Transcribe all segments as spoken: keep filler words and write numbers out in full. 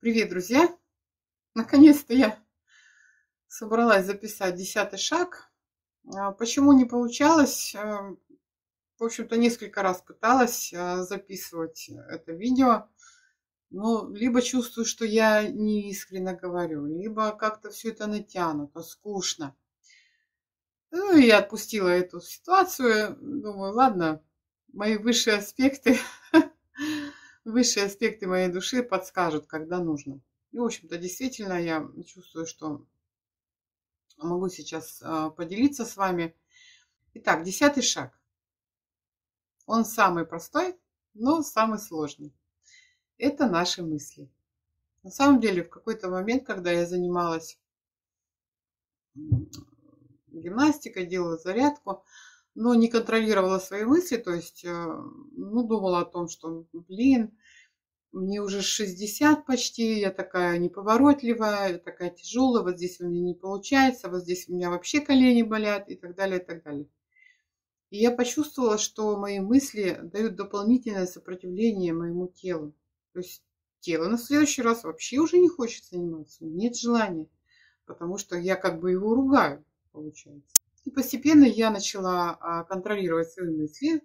Привет, друзья! Наконец-то я собралась записать десятый шаг. Почему не получалось? В общем-то, несколько раз пыталась записывать это видео. Но либо чувствую, что я не искренне говорю, либо как-то все это натянуто, скучно. Ну, и я отпустила эту ситуацию. Думаю, ладно, мои высшие аспекты, высшие аспекты моей души подскажут, когда нужно. И, в общем-то, действительно, я чувствую, что могу сейчас поделиться с вами. Итак, десятый шаг. Он самый простой, но самый сложный. Это наши мысли. На самом деле, в какой-то момент, когда я занималась гимнастикой, делала зарядку, но не контролировала свои мысли, то есть, ну, думала о том, что, блин, мне уже шестьдесят почти, я такая неповоротливая, я такая тяжелая, вот здесь у меня не получается, вот здесь у меня вообще колени болят и так далее, и так далее. И я почувствовала, что мои мысли дают дополнительное сопротивление моему телу. То есть тело на следующий раз вообще уже не хочет заниматься, нет желания, потому что я как бы его ругаю, получается. И постепенно я начала контролировать свои мысли.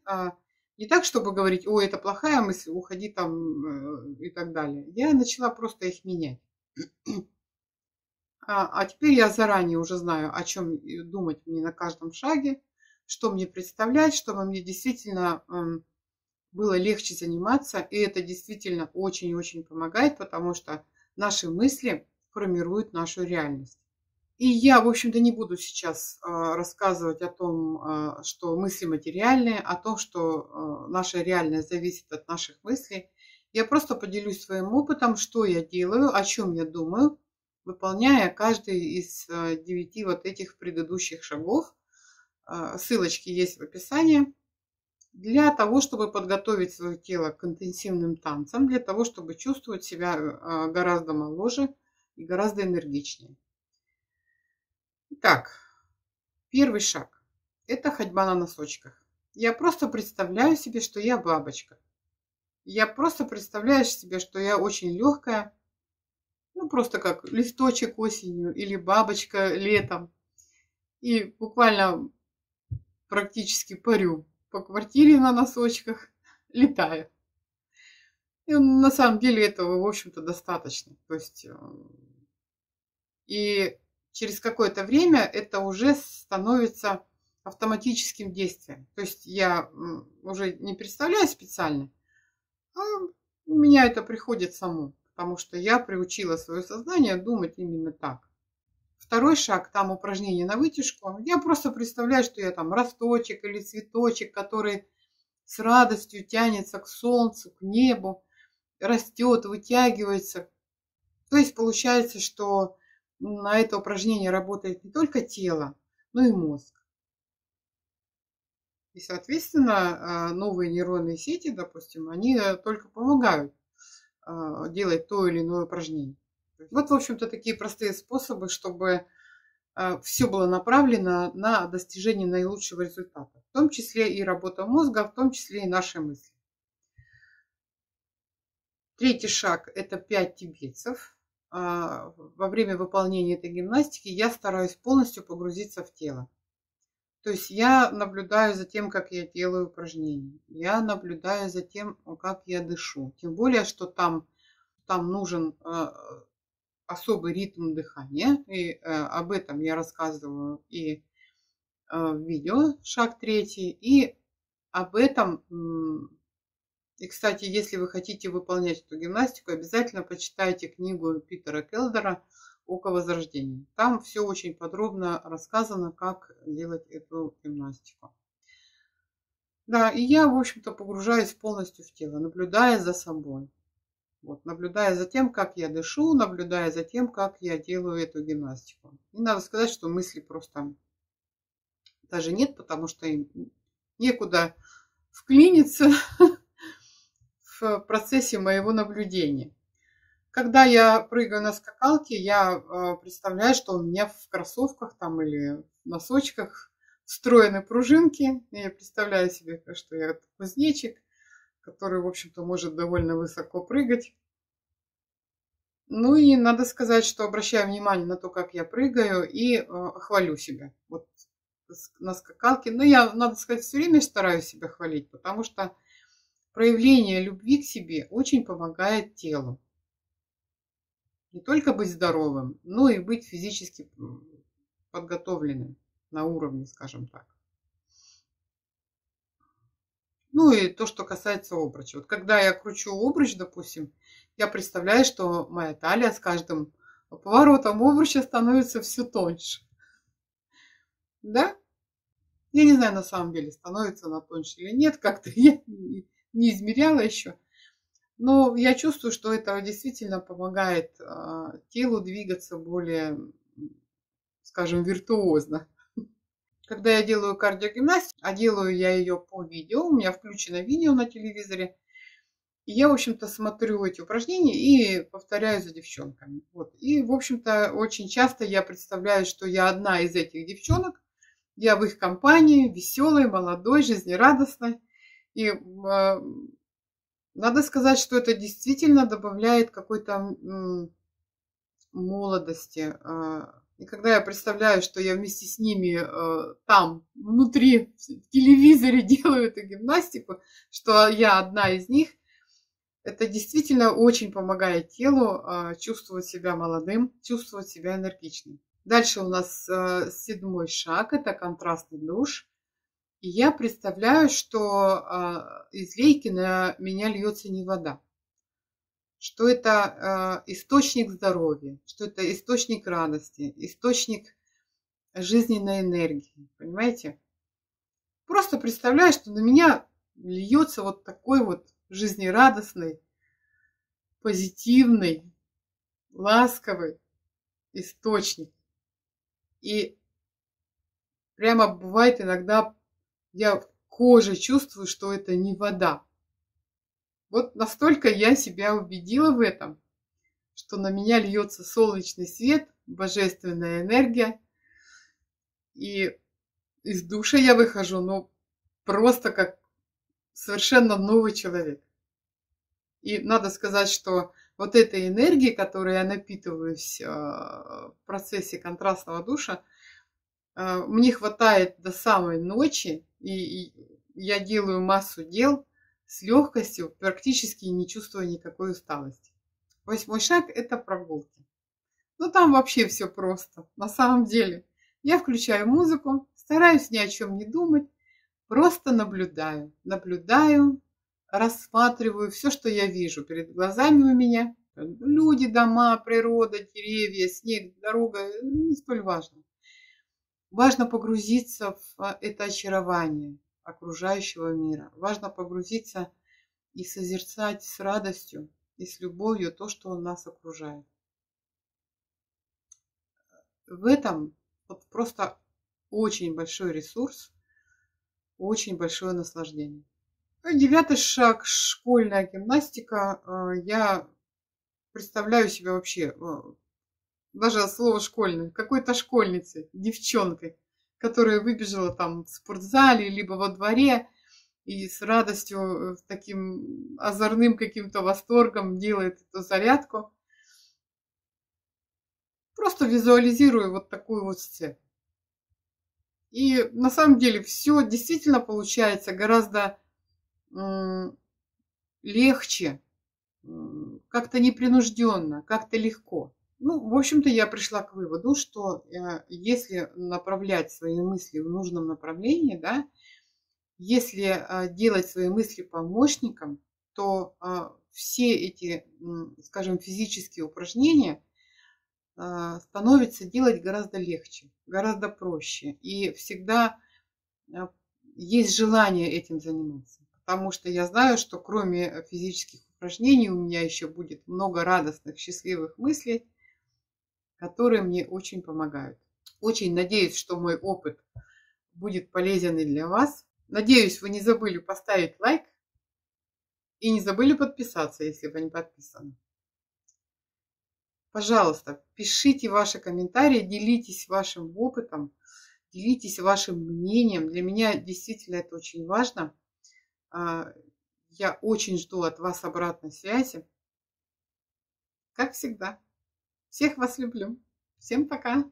Не так, чтобы говорить, о, это плохая мысль, уходи там и так далее. Я начала просто их менять. А теперь я заранее уже знаю, о чем думать мне на каждом шаге, что мне представлять, чтобы мне действительно было легче заниматься. И это действительно очень-очень помогает, потому что наши мысли формируют нашу реальность. И я, в общем-то, не буду сейчас рассказывать о том, что мысли материальные, о том, что наша реальность зависит от наших мыслей. Я просто поделюсь своим опытом, что я делаю, о чем я думаю, выполняя каждый из девяти вот этих предыдущих шагов. Ссылочки есть в описании. Для того, чтобы подготовить свое тело к интенсивным танцам, для того, чтобы чувствовать себя гораздо моложе и гораздо энергичнее. Итак, первый шаг – это ходьба на носочках. Я просто представляю себе, что я бабочка. Я просто представляю себе, что я очень легкая, ну просто как листочек осенью или бабочка летом. И буквально практически парю по квартире на носочках, летаю. И на самом деле этого, в общем-то, достаточно. То есть, и через какое-то время это уже становится автоматическим действием. То есть я уже не представляю специально, а у меня это приходит само, потому что я приучила свое сознание думать именно так. Второй шаг, там упражнение на вытяжку. Я просто представляю, что я там росточек или цветочек, который с радостью тянется к солнцу, к небу, растет, вытягивается. То есть получается, что на это упражнение работает не только тело, но и мозг. И, соответственно, новые нейронные сети, допустим, они только помогают делать то или иное упражнение. Вот, в общем-то, такие простые способы, чтобы все было направлено на достижение наилучшего результата. В том числе и работа мозга, в том числе и наши мысли. Третий шаг – это пять тибетцев. Во время выполнения этой гимнастики я стараюсь полностью погрузиться в тело. То есть я наблюдаю за тем, как я делаю упражнения. Я наблюдаю за тем, как я дышу. Тем более, что там, там нужен особый ритм дыхания. И об этом я рассказываю и в видео, шаг третий. И об этом... И, кстати, если вы хотите выполнять эту гимнастику, обязательно почитайте книгу Питера Келдера «Око возрождения». Там все очень подробно рассказано, как делать эту гимнастику. Да, и я, в общем-то, погружаюсь полностью в тело, наблюдая за собой. Вот, наблюдая за тем, как я дышу, наблюдая за тем, как я делаю эту гимнастику. И надо сказать, что мысли просто даже нет, потому что им некуда вклиниться в процессе моего наблюдения. Когда я прыгаю на скакалке, я представляю, что у меня в кроссовках там или в носочках встроены пружинки. Я представляю себе, что я кузнечик, который, в общем-то, может довольно высоко прыгать. Ну и надо сказать, что обращаю внимание на то, как я прыгаю, и э, хвалю себя. Вот на скакалке. Но я, надо сказать, все время стараюсь себя хвалить, потому что проявление любви к себе очень помогает телу. Не только быть здоровым, но и быть физически подготовленным на уровне, скажем так. Ну и то, что касается обруча. Вот когда я кручу обруч, допустим, я представляю, что моя талия с каждым поворотом обруча становится все тоньше. Да? Я не знаю, на самом деле, становится она тоньше или нет. Как-то я не измеряла еще. Но я чувствую, что это действительно помогает телу двигаться более, скажем, виртуозно. Когда я делаю кардиогимнастику, а делаю я ее по видео, у меня включено видео на телевизоре, и я, в общем-то, смотрю эти упражнения и повторяю за девчонками. Вот. И, в общем-то, очень часто я представляю, что я одна из этих девчонок, я в их компании, веселой, молодой, жизнерадостной. И э, надо сказать, что это действительно добавляет какой-то э, молодости, э, и когда я представляю, что я вместе с ними э, там, внутри, в телевизоре делаю эту гимнастику, что я одна из них, это действительно очень помогает телу э, чувствовать себя молодым, чувствовать себя энергичным. Дальше у нас э, седьмой шаг – это контрастный душ. И я представляю, что э, из лейки на меня льется не вода, что это э, источник здоровья, что это источник радости, источник жизненной энергии, понимаете? Просто представляю, что на меня льется вот такой вот жизнерадостный, позитивный, ласковый источник. И прямо бывает иногда, я в коже чувствую, что это не вода. Вот настолько я себя убедила в этом, что на меня льется солнечный свет, божественная энергия. И из душа я выхожу, ну, просто как совершенно новый человек. И надо сказать, что вот этой энергии, которой я напитываюсь в процессе контрастного душа, мне хватает до самой ночи, и я делаю массу дел с легкостью, практически не чувствуя никакой усталости. Восьмой шаг – это прогулки. Ну, там вообще все просто, на самом деле. Я включаю музыку, стараюсь ни о чем не думать, просто наблюдаю. Наблюдаю, рассматриваю все, что я вижу перед глазами у меня. Люди, дома, природа, деревья, снег, дорога – не столь важно. Важно погрузиться в это очарование окружающего мира. Важно погрузиться и созерцать с радостью и с любовью то, что нас окружает. В этом вот просто очень большой ресурс, очень большое наслаждение. Девятый шаг – школьная гимнастика. Я представляю себя вообще, даже слово «школьный», какой-то школьницей, девчонкой, которая выбежала там в спортзале, либо во дворе, и с радостью, с таким озорным каким-то восторгом делает эту зарядку. Просто визуализирую вот такую вот сцену. И на самом деле все действительно получается гораздо легче, как-то непринужденно, как-то легко. Ну, в общем-то, я пришла к выводу, что э, если направлять свои мысли в нужном направлении, да, если э, делать свои мысли помощником, то э, все эти, э, скажем, физические упражнения э, становится делать гораздо легче, гораздо проще. И всегда э, есть желание этим заниматься. Потому что я знаю, что кроме физических упражнений у меня еще будет много радостных, счастливых мыслей, которые мне очень помогают. Очень надеюсь, что мой опыт будет полезен и для вас. Надеюсь, вы не забыли поставить лайк и не забыли подписаться, если вы не подписаны. Пожалуйста, пишите ваши комментарии, делитесь вашим опытом, делитесь вашим мнением. Для меня действительно это очень важно. Я очень жду от вас обратной связи. как всегда. Всех вас люблю. Всем пока.